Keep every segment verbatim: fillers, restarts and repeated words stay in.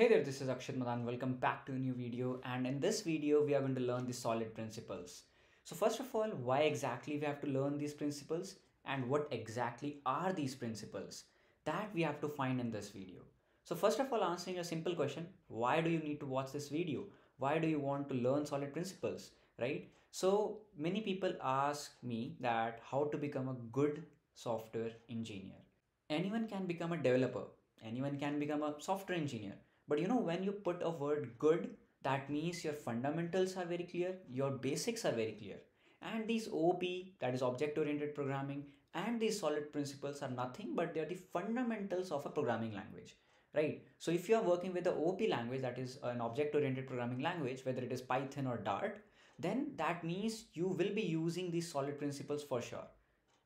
Hey there, this is Akshit Madan. Welcome back to a new video, and in this video we are going to learn the SOLID principles. So first of all, why exactly we have to learn these principles and what exactly are these principles that we have to find in this video. So first of all, answering a simple question, why do you need to watch this video? Why do you want to learn SOLID principles, right? So many people ask me that how to become a good software engineer. Anyone can become a developer. Anyone can become a software engineer. But you know, when you put a word good, that means your fundamentals are very clear, your basics are very clear. And these O O P, that is object-oriented programming, and these SOLID principles are nothing but they are the fundamentals of a programming language, right? So if you are working with the O O P language, that is an object-oriented programming language, whether it is Python or Dart, then that means you will be using these SOLID principles for sure.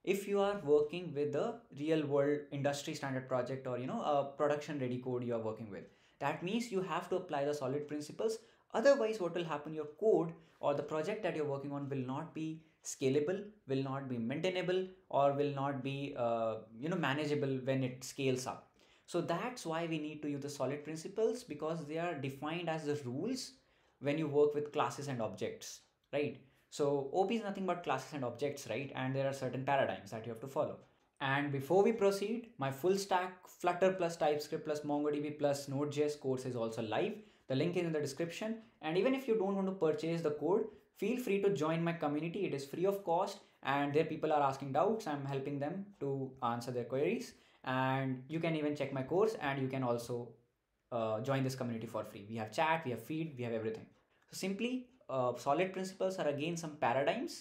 If you are working with the real world industry standard project or, you know, a production ready code you are working with, that means you have to apply the SOLID principles. Otherwise, what will happen, your code or the project that you're working on will not be scalable, will not be maintainable, or will not be, uh, you know, manageable when it scales up. So that's why we need to use the SOLID principles, because they are defined as the rules when you work with classes and objects, right? So O O P is nothing but classes and objects, right? And there are certain paradigms that you have to follow. And before we proceed, my full stack Flutter plus TypeScript plus MongoDB plus Node.js course is also live. The link is in the description. And even if you don't want to purchase the code, feel free to join my community. It is free of cost, and there people are asking doubts. I'm helping them to answer their queries. And you can even check my course, and you can also uh, join this community for free. We have chat, we have feed, we have everything. So simply, Uh, SOLID principles are again some paradigms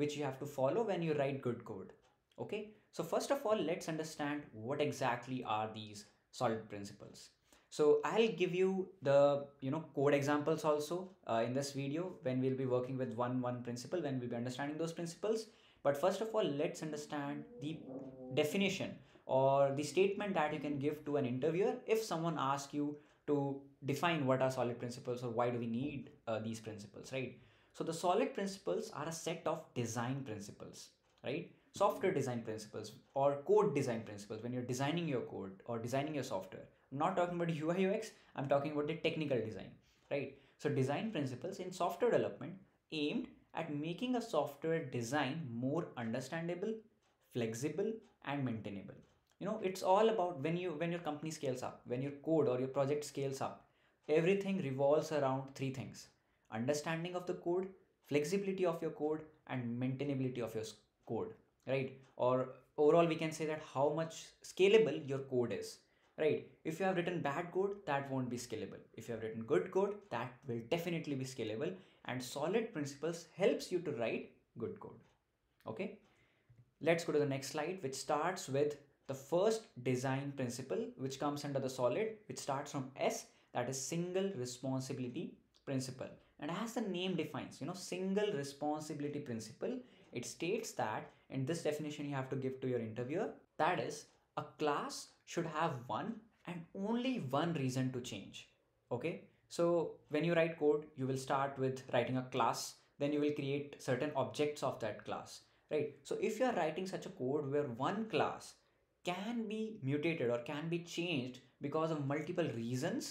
which you have to follow when you write good code. Okay, so first of all, let's understand what exactly are these SOLID principles. So I'll give you the, you know, code examples also uh, in this video when we'll be working with one one principle, when we'll be understanding those principles. But first of all, let's understand the definition or the statement that you can give to an interviewer if someone asks you to define what are SOLID principles or why do we need uh, these principles, right? So the SOLID principles are a set of design principles, right? Software design principles or code design principles when you're designing your code or designing your software. I'm not talking about U I U X, I'm talking about the technical design, right? So design principles in software development aimed at making a software design more understandable, flexible, and maintainable. You know, it's all about when you when your company scales up, when your code or your project scales up, everything revolves around three things: understanding of the code, flexibility of your code, and maintainability of your code, right? Or overall, we can say that how much scalable your code is, right? If you have written bad code, that won't be scalable. If you have written good code, that will definitely be scalable. And SOLID principles helps you to write good code. Okay, let's go to the next slide, which starts with the first design principle, which comes under the SOLID, which starts from S, that is single responsibility principle. And as the name defines, you know, single responsibility principle, it states that, and this definition you have to give to your interviewer, that is, a class should have one and only one reason to change. Okay, so when you write code, you will start with writing a class, then you will create certain objects of that class, right? So if you are writing such a code where one class can be mutated or can be changed because of multiple reasons,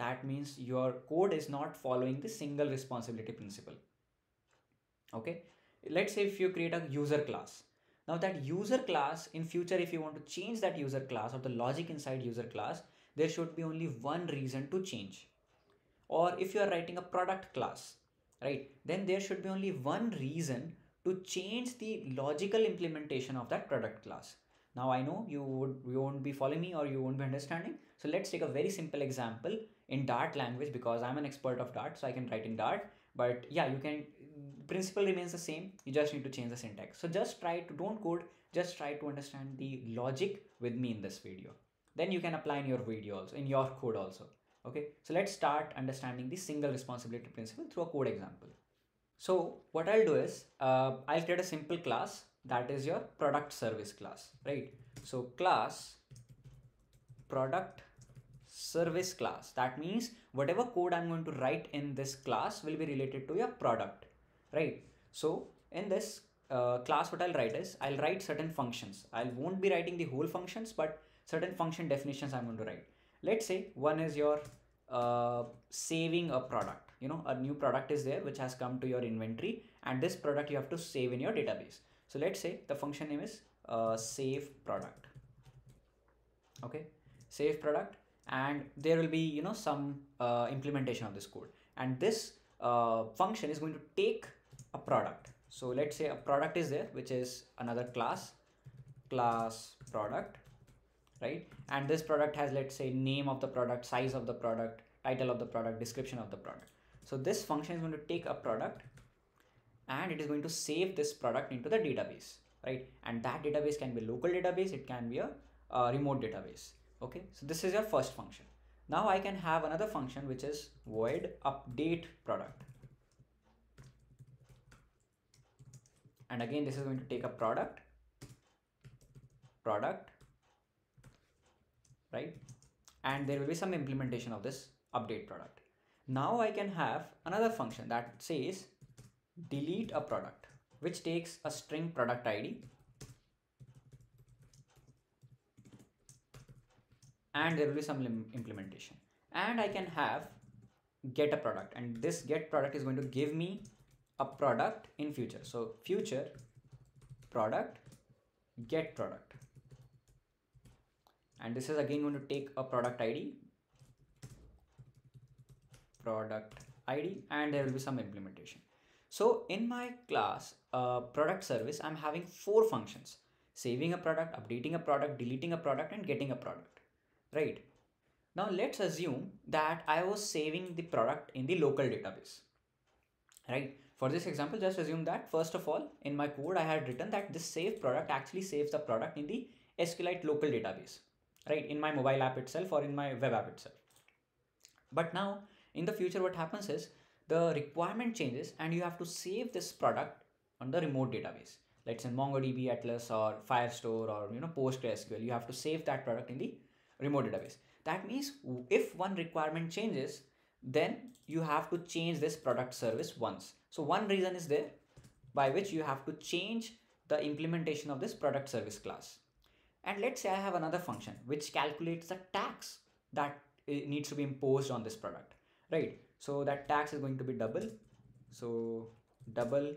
that means your code is not following the single responsibility principle. Okay, let's say if you create a user class. Now that user class in future, if you want to change that user class or the logic inside user class, there should be only one reason to change. Or if you are writing a product class, right, then there should be only one reason to change the logical implementation of that product class. Now I know you would you won't be following me or you won't be understanding. So let's take a very simple example in Dart language, because I'm an expert of Dart, so I can write in Dart. But yeah, you can, principle remains the same. You just need to change the syntax. So just try to, don't code, just try to understand the logic with me in this video. Then you can apply in your video also, in your code also. Okay, so let's start understanding the single responsibility principle through a code example. So what I'll do is, uh, I'll create a simple class. That is your product service class, right? So class product service class, that means whatever code I'm going to write in this class will be related to your product, right? So in this uh, class, what I'll write is I'll write certain functions. I won't be writing the whole functions, but certain function definitions I'm going to write. Let's say one is your uh, saving a product. You know, a new product is there which has come to your inventory, and this product you have to save in your database. So let's say the function name is uh, save product. Okay, save product, and there will be, you know, some uh, implementation of this code, and this uh, function is going to take a product. So let's say a product is there, which is another class, class product, right? And this product has, let's say, name of the product, size of the product, title of the product, description of the product. So this function is going to take a product and it is going to save this product into the database, right? And that database can be a local database, it can be a uh, remote database. Okay, so this is your first function. Now I can have another function which is void update product. And again, this is going to take a product, product, right? And there will be some implementation of this update product. Now I can have another function that says delete a product, which takes a string product I D. And there will be some implementation. And I can have get a product, and this get product is going to give me a product in future. So future product, get product, and this is again going to take a product I D, product I D, and there will be some implementation. So in my class uh, product service, I'm having four functions: saving a product, updating a product, deleting a product, and getting a product, right? Now let's assume that I was saving the product in the local database, right? For this example, just assume that first of all, in my code, I had written that this save product actually saves the product in the SQLite local database, right? In my mobile app itself or in my web app itself. But now in the future, what happens is the requirement changes and you have to save this product on the remote database. Let's say MongoDB Atlas or Firestore or, you know, PostgreSQL, you have to save that product in the remote database. That means if one requirement changes, then you have to change this product service once. So one reason is there by which you have to change the implementation of this product service class. And let's say I have another function which calculates the tax that needs to be imposed on this product, right? So that tax is going to be double. So double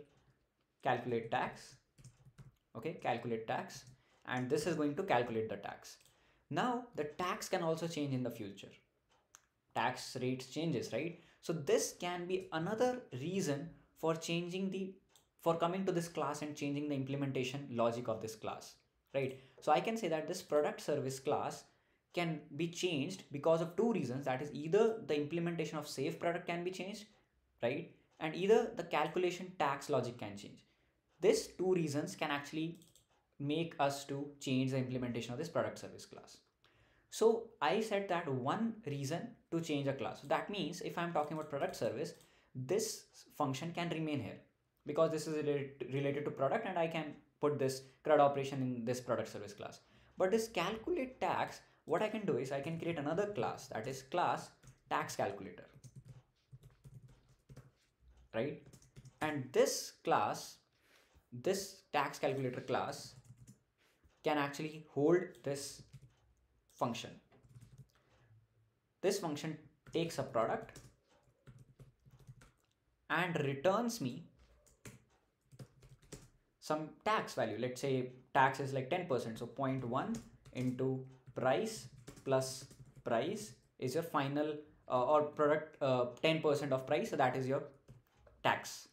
calculate tax. Okay, calculate tax. And this is going to calculate the tax. Now the tax can also change in the future. Tax rates changes, right? So this can be another reason for changing the, for coming to this class and changing the implementation logic of this class, right? So I can say that this product service class can be changed because of two reasons. That is, either the implementation of save product can be changed, right? And either the calculation tax logic can change. These two reasons can actually make us to change the implementation of this product service class. So I said that one reason to change a class. So that means if I'm talking about product service, this function can remain here because this is related to product and I can put this CRUD operation in this product service class. But this calculate tax, what I can do is I can create another class, that is class tax calculator, right? And this class, this tax calculator class can actually hold this function. This function takes a product and returns me some tax value. Let's say tax is like ten percent. So zero point one into price plus price is your final uh, or product uh, ten percent of price. So that is your tax.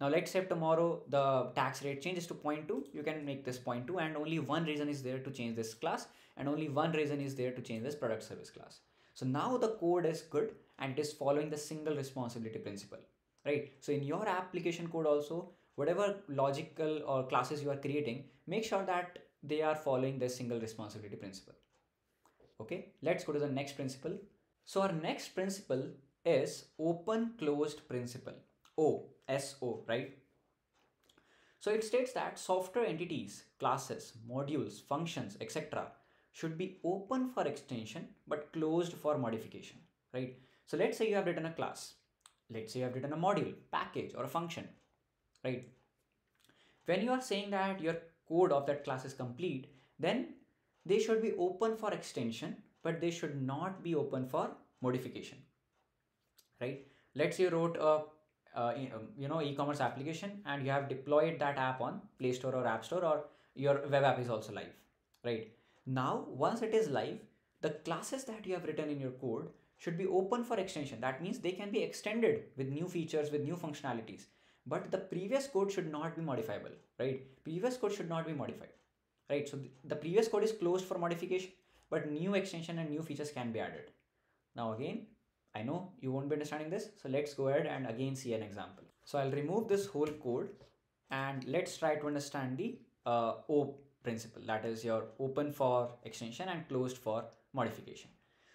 Now let's say tomorrow the tax rate changes to zero point two, you can make this zero point two, and only one reason is there to change this class and only one reason is there to change this product service class. So now the code is good and it is following the single responsibility principle, right? So in your application code also, whatever logical or classes you are creating, make sure that they are following this single responsibility principle. Okay, let's go to the next principle. So our next principle is open closed principle. O, S O, right? So it states that software entities, classes, modules, functions, et cetera should be open for extension but closed for modification, right? So let's say you have written a class. Let's say you have written a module, package, or a function, right? When you are saying that your code of that class is complete, then they should be open for extension, but they should not be open for modification. right? Let's say you wrote a uh, you know e-commerce application and you have deployed that app on Play Store or App Store, or your web app is also live, right? Now, once it is live, the classes that you have written in your code should be open for extension. That means they can be extended with new features, with new functionalities, but the previous code should not be modifiable, right? Previous code should not be modified, right? So the previous code is closed for modification, but new extension and new features can be added. Now again, I know you won't be understanding this, so let's go ahead and again see an example. So I'll remove this whole code and let's try to understand the uh, O O P principle, that is your open for extension and closed for modification.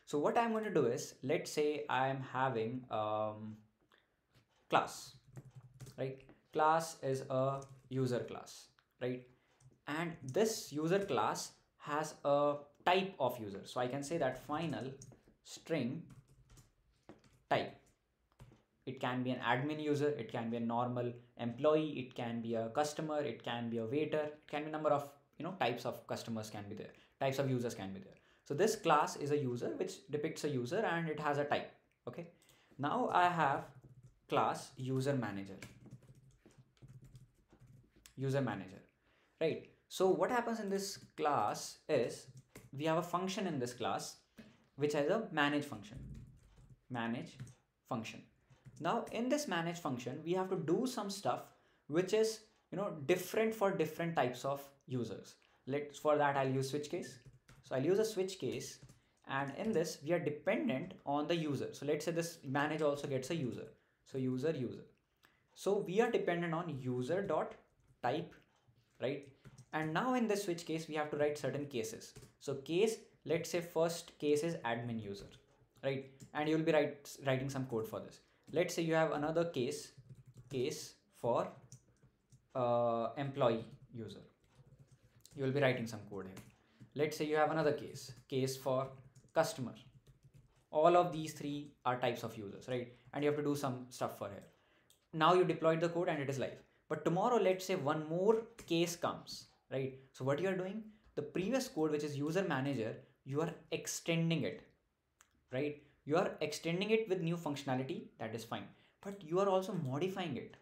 So what I'm going to do is, let's say I'm having um, class, right? Class is a user class, right? And this user class has a type of user. So I can say that final string type. It can be an admin user, it can be a normal employee, it can be a customer, it can be a waiter, it can be a number of, you know, types of customers can be there, types of users can be there. So this class is a user which depicts a user and it has a type. Okay. Now I have class user manager, user manager, right? So what happens in this class is we have a function in this class, which has a manage function, manage function. Now in this manage function, we have to do some stuff which is, you know, different for different types of users. Let's, for that I'll use switch case. So I'll use a switch case, and in this we are dependent on the user. So let's say this manage also gets a user. So user, user. So we are dependent on user dot type, right? And now in this switch case, we have to write certain cases. So case, let's say first case is admin user, right? And you'll be write, writing some code for this. Let's say you have another case, case for uh, employee user. You'll be writing some code here. Let's say you have another case, case for customer. All of these three are types of users, right? And you have to do some stuff for here. Now you deployed the code and it is live. But tomorrow, let's say one more case comes, right? So what you're doing, the previous code, which is user manager, you are extending it, right? You are extending it with new functionality, that is fine. But you are also modifying it,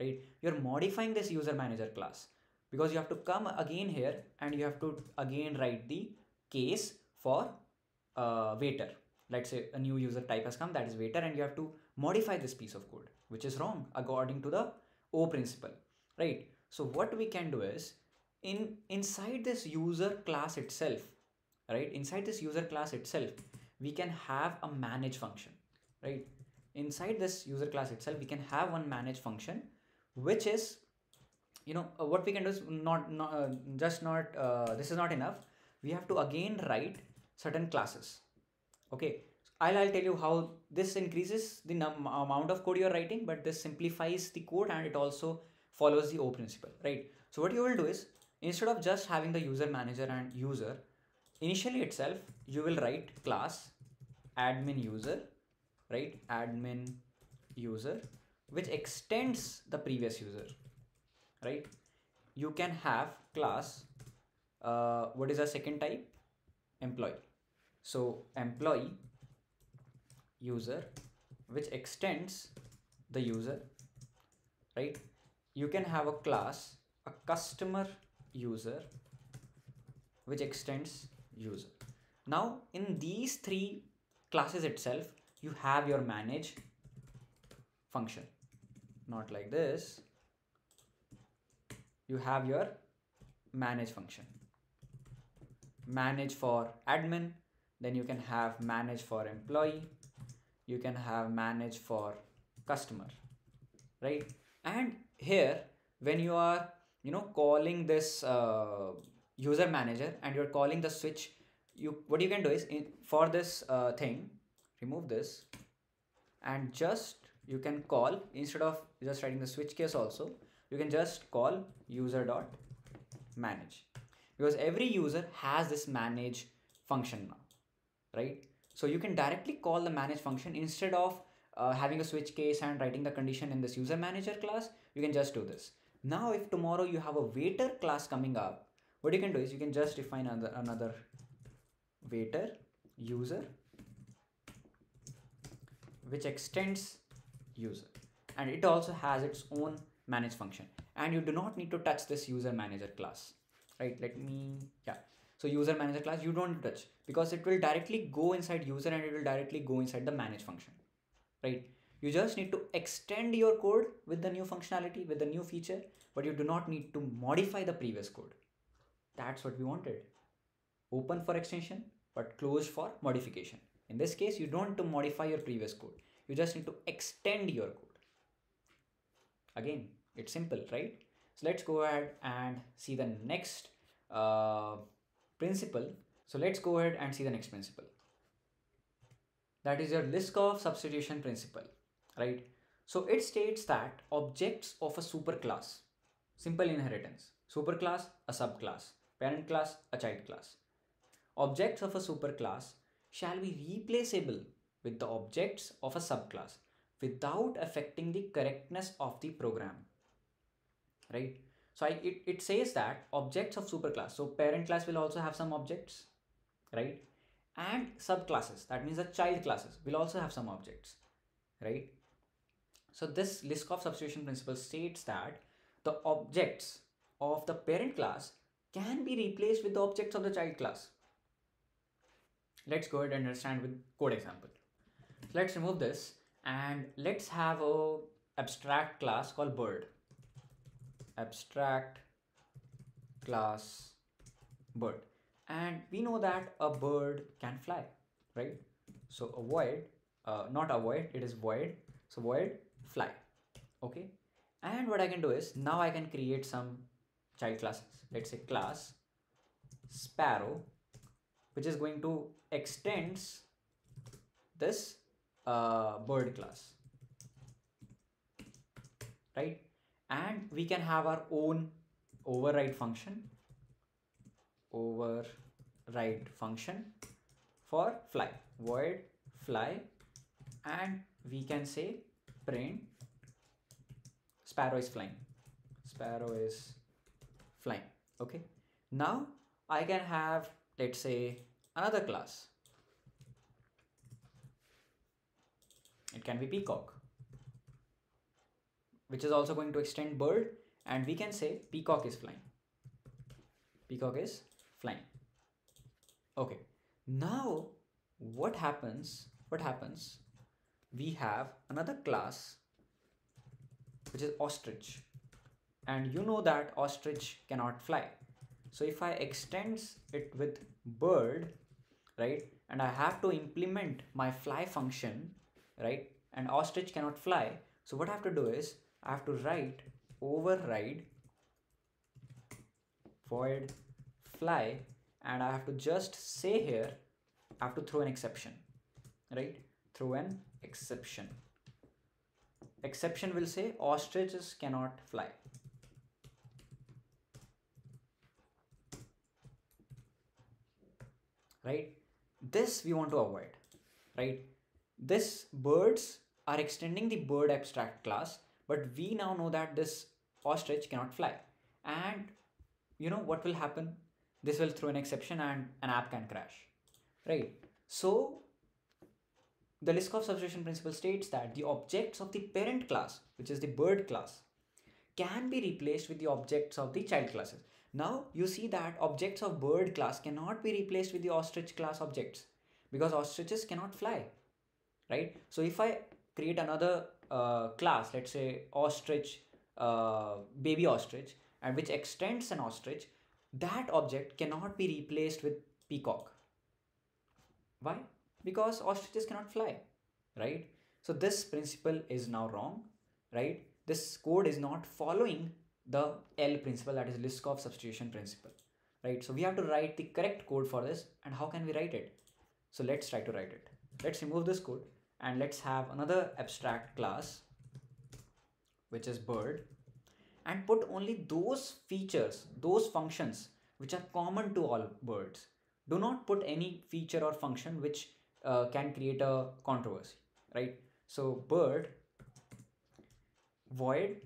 right? You're modifying this user manager class, because you have to come again here and you have to again write the case for uh, waiter. Let's say a new user type has come, that is waiter, and you have to modify this piece of code, which is wrong according to the O principle, right? So what we can do is, in inside this user class itself, right? Inside this user class itself, we can have a manage function, right? Inside this user class itself, we can have one manage function, which is, you know, uh, what we can do is not, not uh, just not, uh, this is not enough. We have to again write certain classes. Okay. I'll, I'll tell you how this increases the num amount of code you're writing, but this simplifies the code and it also follows the O principle, right? So what you will do is, instead of just having the user manager and user, initially itself, you will write class admin user, right? Admin user, which extends the previous user, right? You can have class, uh, what is our second type? Employee. So employee user, which extends the user, right? You can have a class, a customer user, which extends user. Now in these three classes itself, you have your manage function, not like this. You have your manage function, manage for admin, then you can have manage for employee, you can have manage for customer, right? And here, when you are, you know, calling this uh, user manager and you're calling the switch, you what you can do is, in, for this uh, thing, remove this and just, you can call, instead of just writing the switch case also, you can just call user.manage, because every user has this manage function now, right? So you can directly call the manage function instead of uh, having a switch case and writing the condition in this user manager class. You can just do this. Now, if tomorrow you have a waiter class coming up, what you can do is you can just define another, another waiter user which extends user, and it also has its own manage function, and you do not need to touch this user manager class, right? Let me, yeah. So user manager class, you don't touch, because it will directly go inside user and it will directly go inside the manage function, right? You just need to extend your code with the new functionality, with the new feature, but you do not need to modify the previous code. That's what we wanted. Open for extension, but closed for modification. In this case, you don't need to modify your previous code. You just need to extend your code. Again, it's simple, right? So let's go ahead and see the next uh, principle. So let's go ahead and see the next principle. That is your list of substitution principle, right? So it states that objects of a superclass, simple inheritance, superclass, a subclass, parent class, a child class. Objects of a superclass shall be replaceable with the objects of a subclass without affecting the correctness of the program, right? So I, it, it says that objects of superclass, so parent class will also have some objects, right? And subclasses, that means the child classes will also have some objects, right? So this list of substitution principle states that the objects of the parent class can be replaced with the objects of the child class. Let's go ahead and understand with code example. Let's remove this and let's have a abstract class called bird. Abstract class bird. And we know that a bird can fly, right? So a void, uh, not a void, it is void. So void fly, okay? And what I can do is, now I can create some child classes. Let's say class sparrow, which is going to extends this uh, bird class, right? And we can have our own override function. Override function for fly, void fly, and we can say print sparrow is flying, sparrow is flying, okay? Now I can have, let's say, another class. It can be peacock, which is also going to extend bird, and we can say peacock is flying, peacock is flying. Okay, now what happens, what happens, we have another class which is ostrich, and you know that ostrich cannot fly. So if I extend it with bird, right, and I have to implement my fly function, right, and ostrich cannot fly, so what I have to do is I have to write override void fly, and I have to just say here, I have to throw an exception, right? Throw an exception. Exception will say ostriches cannot fly. Right? This we want to avoid, right? This birds are extending the bird abstract class, but we now know that this ostrich cannot fly. And you know what will happen? This will throw an exception and an app can crash, right? So the list of substitution principle states that the objects of the parent class, which is the bird class, can be replaced with the objects of the child classes. Now you see that objects of bird class cannot be replaced with the ostrich class objects because ostriches cannot fly, right? So if I create another uh, class, let's say ostrich, uh, baby ostrich, and which extends an ostrich, that object cannot be replaced with peacock. Why? Because ostriches cannot fly, right? So this principle is now wrong, right? This code is not following the L principle, that is list of substitution principle, right? So we have to write the correct code for this. And how can we write it? So let's try to write it. Let's remove this code and let's have another abstract class, which is bird, and put only those features, those functions which are common to all birds. Do not put any feature or function which uh, can create a controversy, right? So bird void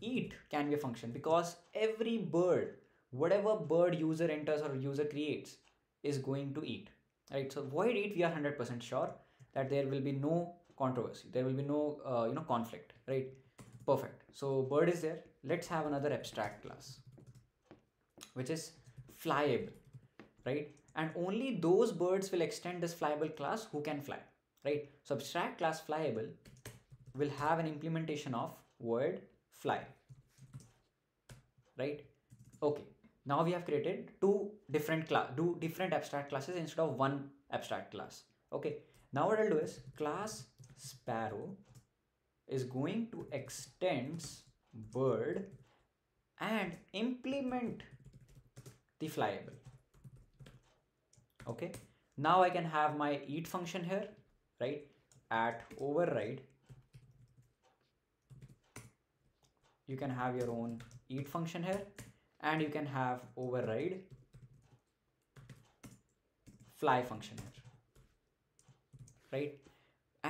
eat can be a function, because every bird, whatever bird user enters or user creates, is going to eat, right? So void eat, we are one hundred percent sure that there will be no controversy. There will be no uh, you know conflict, right? Perfect. So bird is there. Let's have another abstract class, which is flyable, right? And only those birds will extend this flyable class who can fly, right? So abstract class flyable will have an implementation of word fly, right? Okay. Now we have created two different class, two different abstract classes instead of one abstract class. Okay. Now what I'll do is class sparrow is going to extend bird and implement the flyable. Okay. Now I can have my eat function here, right? At override, you can have your own eat function here, and you can have override fly function here, right?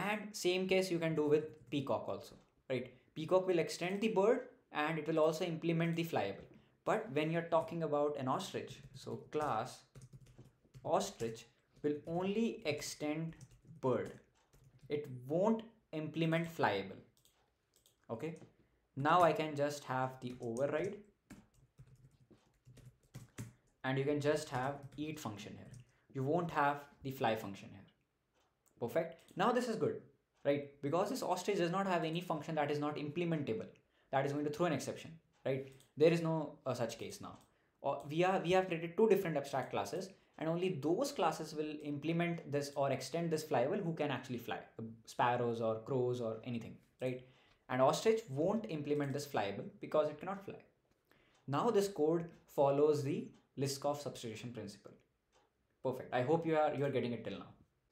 And same case you can do with peacock also, right? Peacock will extend the bird and it will also implement the flyable. But when you're talking about an ostrich, so class ostrich will only extend bird. It won't implement flyable. Okay. Now I can just have the override and you can just have eat function here. You won't have the fly function here. Perfect. Now this is good, right? Because this ostrich does not have any function that is not implementable, that is going to throw an exception, right? There is no uh, such case now. Or we are we have created two different abstract classes, and only those classes will implement this or extend this flyable who can actually fly, sparrows or crows or anything, right? And ostrich won't implement this flyable because it cannot fly. Now this code follows the Liskov substitution principle. Perfect. I hope you are you are getting it till now.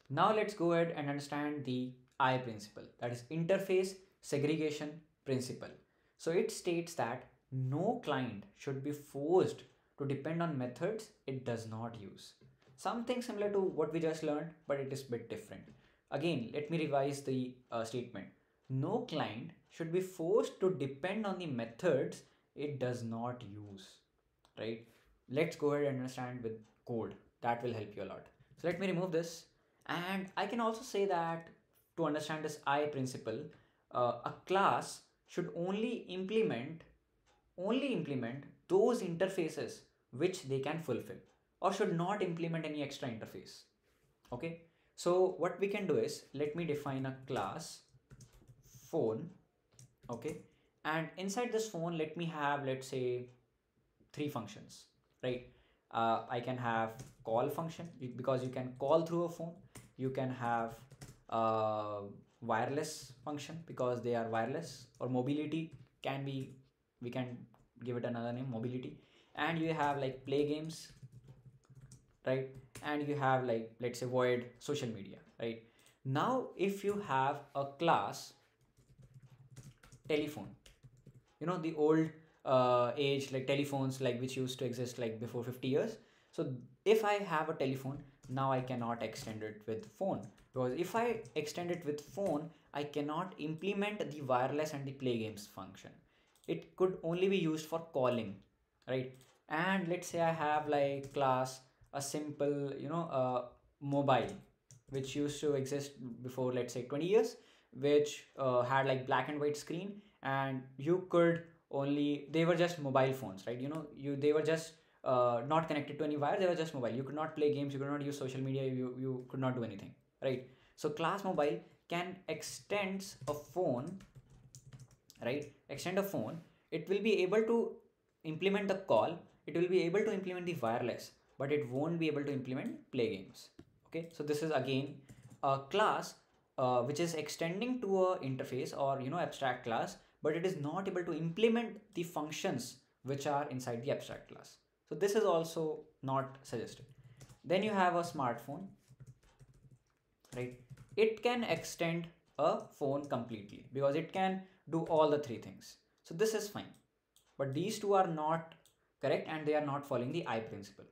Now let's go ahead and understand the I principle, that is interface segregation principle. So it states that no client should be forced to depend on methods it does not use. Something similar to what we just learned, but it is a bit different. Again, let me revise the uh, statement. No client should be forced to depend on the methods it does not use, right? Let's go ahead and understand with code. That will help you a lot. So let me remove this. And I can also say that to understand this I principle, uh, a class should only implement, only implement those interfaces which they can fulfill, or should not implement any extra interface. Okay. So what we can do is, let me define a class phone. Okay. And inside this phone, let me have, let's say three functions, right? Uh, I can have call function because you can call through a phone. You can have uh, wireless function because they are wireless, or mobility can be, we can give it another name, mobility. And you have like play games, right? And you have like, let's say void social media, right? Now, if you have a class telephone, you know, the old uh, age, like telephones, like which used to exist like before fifty years. So if I have a telephone, now I cannot extend it with phone, because if I extend it with phone, I cannot implement the wireless and the play games function. It could only be used for calling, right? And let's say I have like class a simple, you know, uh, mobile, which used to exist before, let's say twenty years, which uh, had like black and white screen, and you could only, they were just mobile phones, right? You know, you, they were just uh, not connected to any wire. They were just mobile. You could not play games. You could not use social media. You, you could not do anything, right? So class mobile can extend a phone, right? Extend a phone. It will be able to implement the call. It will be able to implement the wireless, but it won't be able to implement play games. Okay. So this is again a class uh, which is extending to a interface or, you know, abstract class, but it is not able to implement the functions which are inside the abstract class. So this is also not suggested. Then you have a smartphone, right? It can extend a phone completely because it can do all the three things. So this is fine, but these two are not correct and they are not following the I principle,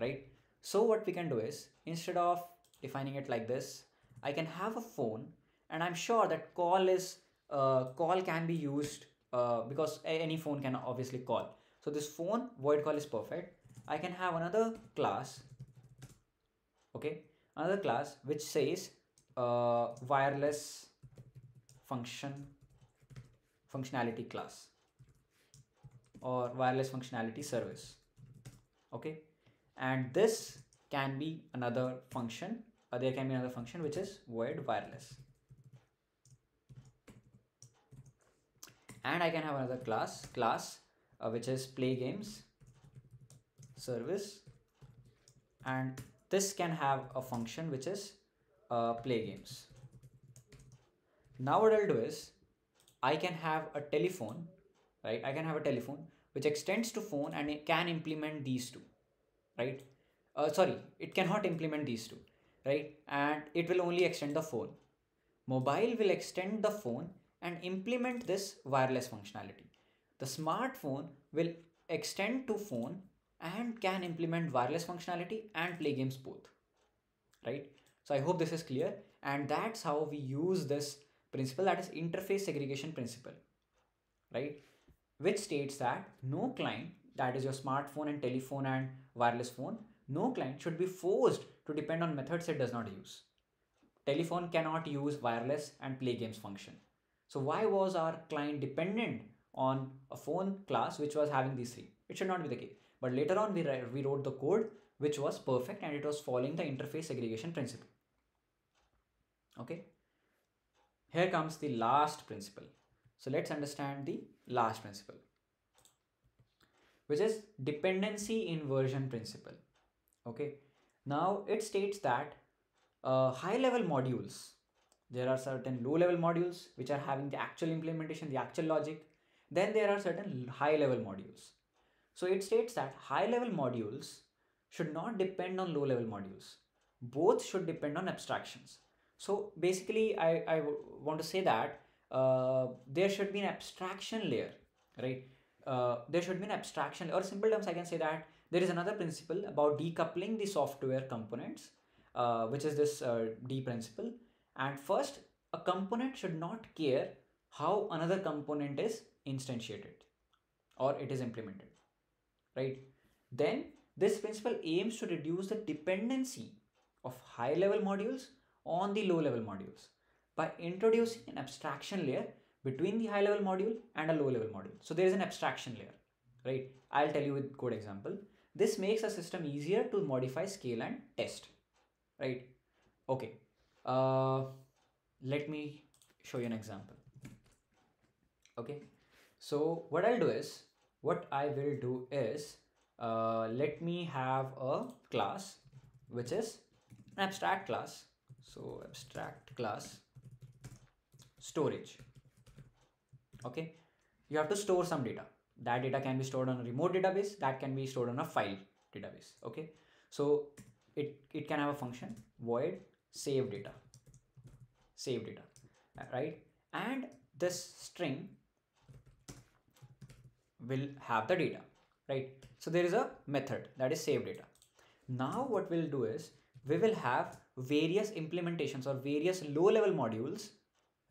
right? So what we can do is, instead of defining it like this, I can have a phone, and I'm sure that call is uh, call can be used uh, because any phone can obviously call. So this phone void call is perfect. I can have another class, okay, another class which says uh, wireless function functionality class or wireless functionality service. Okay, and this can be another function, or there can be another function which is void wireless. And I can have another class class uh, which is play games service, and this can have a function which is uh, play games. Now what I'll do is I can have a telephone, right? I can have a telephone which extends to phone, and it can implement these two, right? Uh, sorry, it cannot implement these two, right? And it will only extend the phone. Mobile will extend the phone and implement this wireless functionality. The smartphone will extend to phone and can implement wireless functionality and play games both, right? So I hope this is clear, and that's how we use this principle, that is interface segregation principle, right? Which states that no client, that is your smartphone and telephone and wireless phone, no client should be forced to depend on methods it does not use. Telephone cannot use wireless and play games function. So why was our client dependent on a phone class which was having these three? It should not be the case. But later on, we, we wrote the code which was perfect, and it was following the interface segregation principle. Okay. Here comes the last principle. So let's understand the last principle, which is dependency inversion principle. Okay. Now it states that uh, high level modules, there are certain low level modules which are having the actual implementation, the actual logic. Then there are certain high level modules. So it states that high level modules should not depend on low level modules. Both should depend on abstractions. So basically I, I want to say that uh, there should be an abstraction layer, right? Uh, there should be an abstraction, or simple terms, I can say that there is another principle about decoupling the software components, uh, which is this uh, D principle. And first, a component should not care how another component is instantiated or it is implemented, right? Then this principle aims to reduce the dependency of high level modules on the low level modules by introducing an abstraction layer between the high level module and a low level module. So there is an abstraction layer, right? I'll tell you with code example. This makes a system easier to modify, scale and test, right? Okay. Uh, let me show you an example. Okay. So what I'll do is, what I will do is, uh, let me have a class, which is an abstract class. So abstract class storage. Okay. You have to store some data. That data can be stored on a remote database. That can be stored on a file database. Okay. So it, it can have a function void save data, save data, right? And this string will have the data, right? So there is a method that is save data. Now what we'll do is we will have various implementations or various low level modules,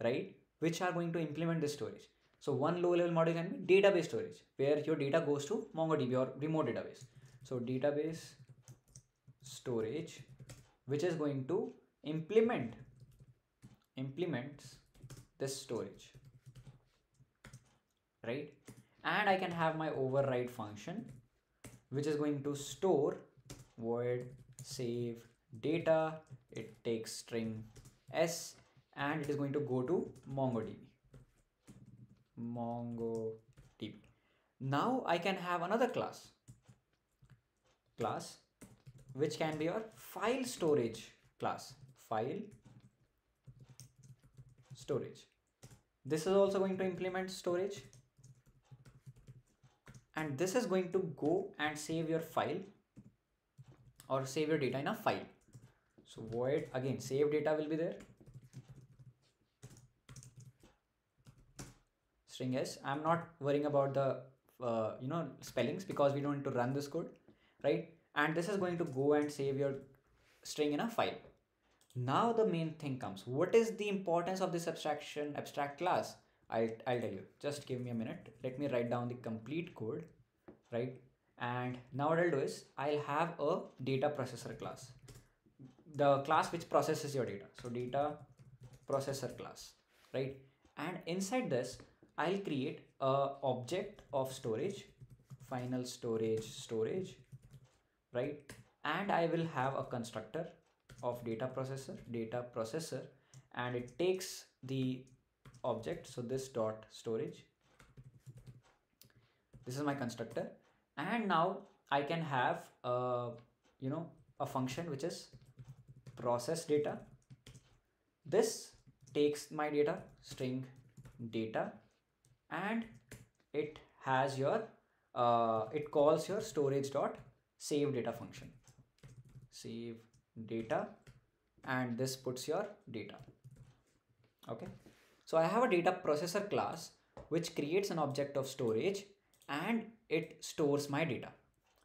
right? Which are going to implement this storage. So one low level module can be database storage, where your data goes to MongoDB or remote database. So database storage, which is going to implement implements this storage, right? And I can have my override function which is going to store void save data. It takes string s and it is going to go to MongoDB. MongoDB. Now I can have another class class which can be your file storage class. File storage. This is also going to implement storage, and this is going to go and save your file or save your data in a file. So void, again save data will be there, string s. I'm not worrying about the uh, you know spellings because we don't need to run this code, right? And this is going to go and save your string in a file. Now the main thing comes. What is the importance of this abstraction abstract class? I'll, I'll tell you. Just give me a minute. Let me write down the complete code, right? And now what I'll do is I'll have a data processor class, the class which processes your data. So data processor class, right? and inside this I'll create a object of storage, final storage storage, right? And I will have a constructor of data processor data processor and it takes the object. So this dot storage, this is my constructor. And now I can have a, you know, a function which is process data. This takes my data string data and it has your uh, it calls your storage dot save data function, save data, and this puts your data. Okay, so I have a data processor class which creates an object of storage and it stores my data,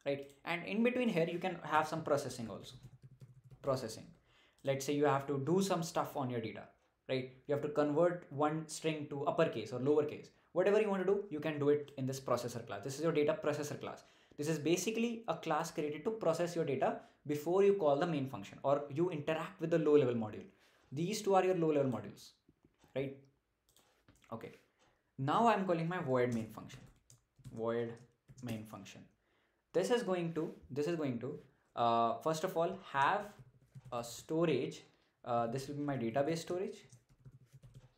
right? And in between here you can have some processing also. Processing, let's say you have to do some stuff on your data, right? You have to convert one string to uppercase or lowercase, whatever you want to do, you can do it in this processor class. This is your data processor class. This is basically a class created to process your data before you call the main function or you interact with the low level module. These two are your low level modules, right? Okay, now I'm calling my void main function. Void main function. This is going to, this is going to, uh, first of all, have a storage. Uh, this will be my database storage,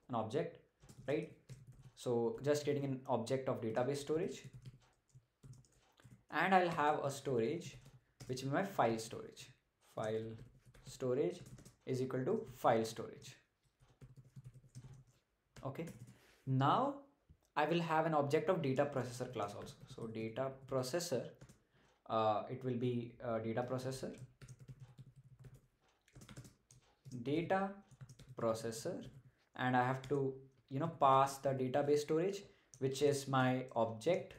an object, right? So just creating an object of database storage. And I'll have a storage, which is my file storage. File storage is equal to file storage. Okay. Now I will have an object of data processor class also. So data processor, uh, it will be uh, data processor, data processor, and I have to, you know, pass the database storage, which is my object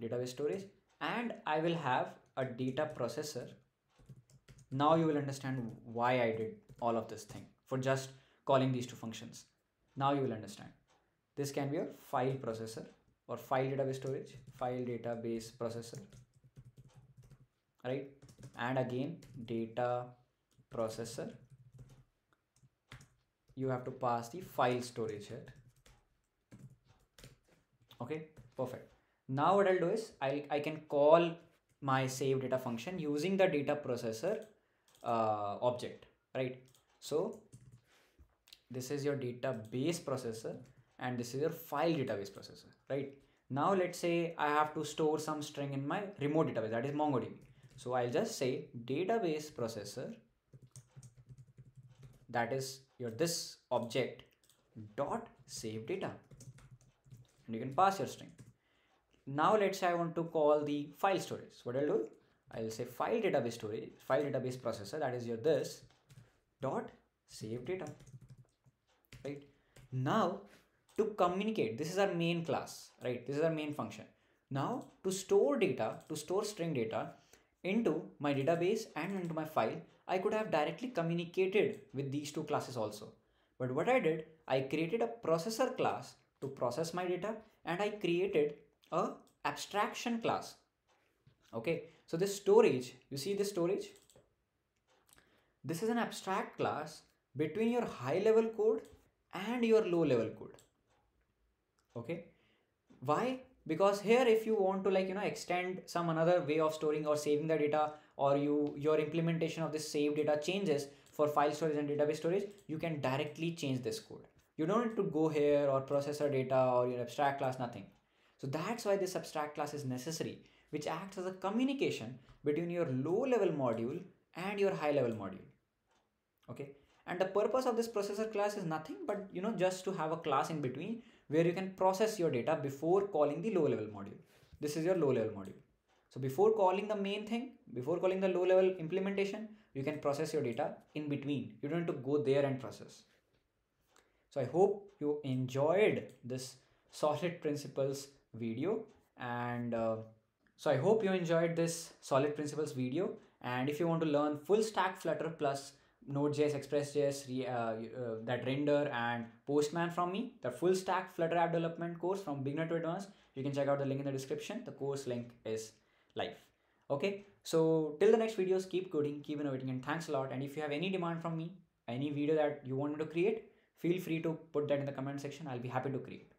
database storage, and I will have a data processor. Now you will understand why I did all of this thing for just calling these two functions. Now you will understand. This can be a file processor or file database storage, file database processor, right? And again, data processor. You have to pass the file storage here. Okay, perfect. Now what I'll do is I'll, I can call my save data function using the data processor uh, object, right? So this is your database processor. And this is your file database processor, right? Now let's say I have to store some string in my remote database, that is MongoDB. So I'll just say database processor, that is your this object dot save data, and you can pass your string. Now let's say I want to call the file storage. So what I'll do, I'll say file database storage, file database processor, that is your this dot save data, right? Now to communicate, this is our main class, right? This is our main function. Now to store data, to store string data into my database and into my file, I could have directly communicated with these two classes also. But what I did, I created a processor class to process my data and I created a abstraction class. Okay, so this storage, you see this storage? This is an abstract class between your high level code and your low level code. Okay, why? Because here if you want to, like, you know, extend some another way of storing or saving the data, or you your implementation of this save data changes for file storage and database storage, you can directly change this code. You don't need to go here or processor data or your abstract class, nothing. So that's why this abstract class is necessary, which acts as a communication between your low level module and your high level module. Okay, and the purpose of this processor class is nothing but, you know, just to have a class in between where you can process your data before calling the low level module. This is your low level module. So before calling the main thing, before calling the low level implementation, you can process your data in between. You don't need to go there and process. So I hope you enjoyed this SOLID principles video. And uh, so I hope you enjoyed this SOLID principles video. And if you want to learn full stack Flutter plus Node.js, Express.js, uh, uh, that render and Postman from me, the full stack Flutter app development course from beginner to advanced, you can check out the link in the description. The course link is live. Okay, so till the next videos, keep coding, keep innovating, and thanks a lot. And if you have any demand from me, any video that you want me to create, Feel free to put that in the comment section. I'll be happy to create.